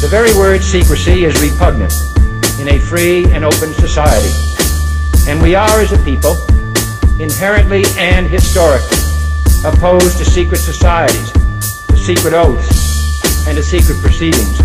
The very word secrecy is repugnant in a free and open society. And we are, as a people, inherently and historically opposed to secret societies, to secret oaths, and to secret proceedings.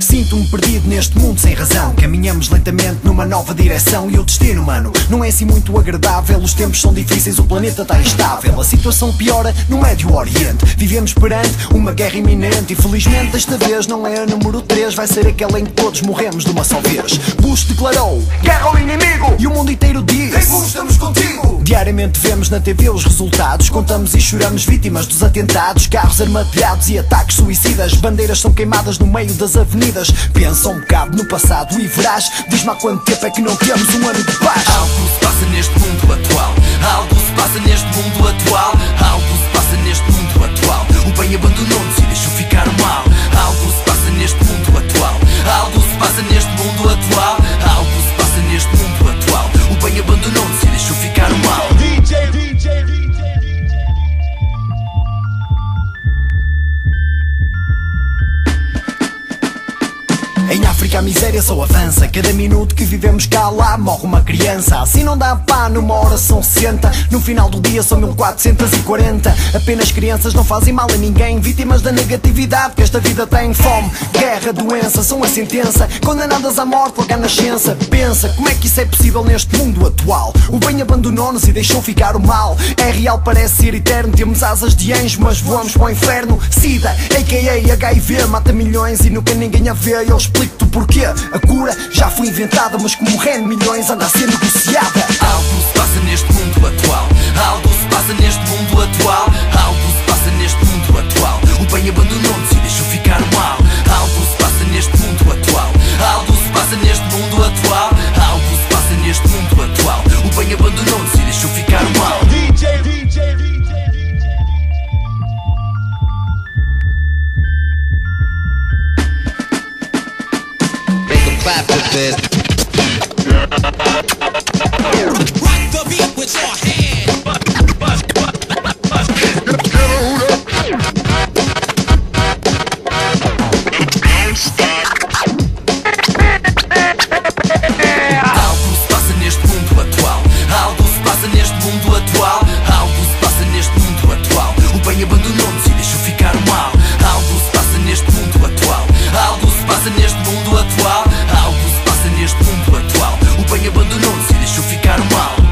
Sinto-me perdido neste mundo sem razão. Caminhamos lentamente numa nova direção, e o destino humano não é assim muito agradável. Os tempos são difíceis, o planeta está instável, a situação piora no Médio Oriente. Vivemos perante uma guerra iminente, e felizmente desta vez não é a número 3, vai ser aquela em que todos morremos de uma só vez. Bush declarou guerra ao inimigo, e o mundo inteiro diz: Rei Bush, estamos contigo. Diariamente vemos na TV os resultados, contamos e choramos vítimas dos atentados, carros armadilhados e ataques suicidas, bandeiras são queimadas no meio das avenidas. Pensa um bocado no passado e verás. Diz-me há quanto tempo é que não temos um ano de paz. Algo se passa neste mundo atual. Algo se passa neste mundo atual. Algo se passa neste mundo atual. O bem abandonou-nos e deixou ficar o mal. Algo se passa neste mundo atual. Algo se passa neste mundo atual. Algo se passa neste mundo atual. O bem abandonou-nos e deixou ficar o mal. Em África a miséria só avança, cada minuto que vivemos cá, lá morre uma criança. Assim não dá pá, numa hora são 60, no final do dia são 1440. Apenas crianças não fazem mal a ninguém, vítimas da negatividade que esta vida tem. Fome, guerra, doença, são a sentença, condenadas à morte logo à nascença. Pensa, como é que isso é possível neste mundo atual? O bem abandonou-nos e deixou ficar o mal. É real, parece ser eterno, temos asas de anjo, mas voamos para o inferno. SIDA, a.k.a. HIV, mata milhões e nunca ninguém a vê. Explico-te o porquê, a cura já foi inventada, mas como rende milhões anda a ser negociada. Algo se passa neste mundo atual. Algo se passa neste mundo atual. Algo se passa neste mundo atual. O bem abandonou-nos e deixou ficar mal. Algo se passa neste mundo atual. Algo se passa neste mundo atual. Algo se passa neste mundo atual. O bem abandonou-nos e deixou ficar mal. Clap with this. Rock the beat with your hand. Bust. Get a hoot up. Don't stop. Algo se passa neste mundo atual. Algo se passa neste mundo atual. Algo se passa neste mundo atual. O bem abandonou-nos e deixou ficar o mal. Algo se passa neste mundo atual. Algo se passa neste mundo atual. Algo se passa neste mundo atual. O bem abandonou-nos e deixou ficar o mal.